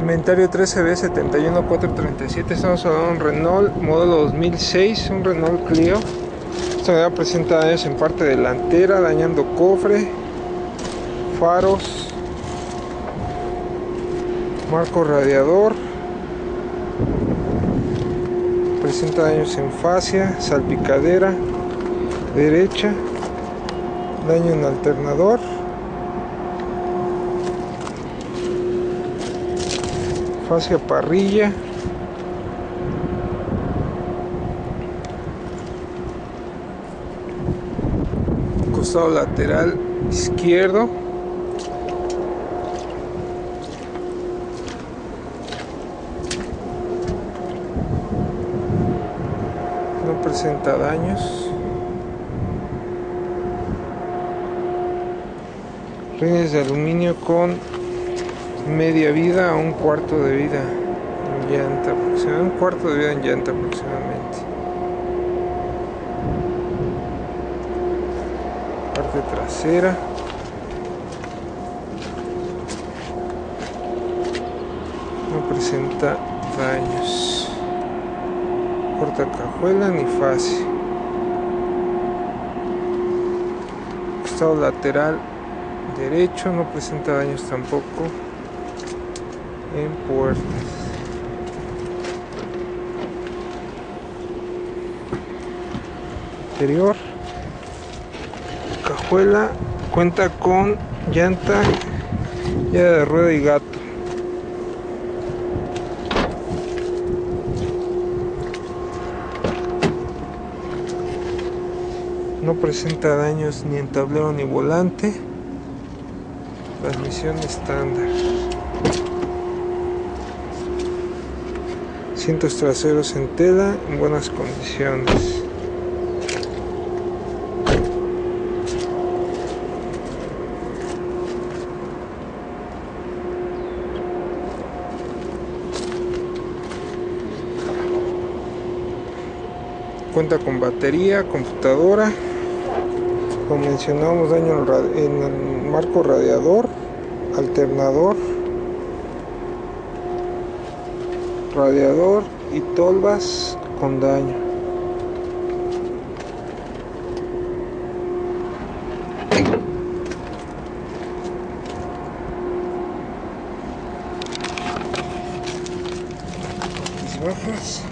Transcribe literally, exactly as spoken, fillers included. Inventario trece B setenta y uno cuatrocientos treinta y siete, estamos hablando de un Renault modelo dos mil seis, un Renault Clio. Esta unidad presenta daños en parte delantera, dañando cofre, faros, marco radiador. Presenta daños en fascia, salpicadera derecha, daño en alternador. Hacia parrilla, costado lateral izquierdo, no presenta daños, rines de aluminio con media vida a un cuarto de vida en llanta aproximadamente, un cuarto de vida en llanta aproximadamente. Parte trasera, no presenta daños, corta cajuela ni fase. Costado lateral derecho, no presenta daños tampoco en puertas. Interior, cajuela, cuenta con llanta, llanta de rueda y gato. No presenta daños ni en tablero ni volante. Transmisión estándar. Asientos traseros en tela, en buenas condiciones. Cuenta con batería, computadora. Como mencionábamos, daño en el marco radiador, alternador, radiador y tolvas con daño. Si bajas.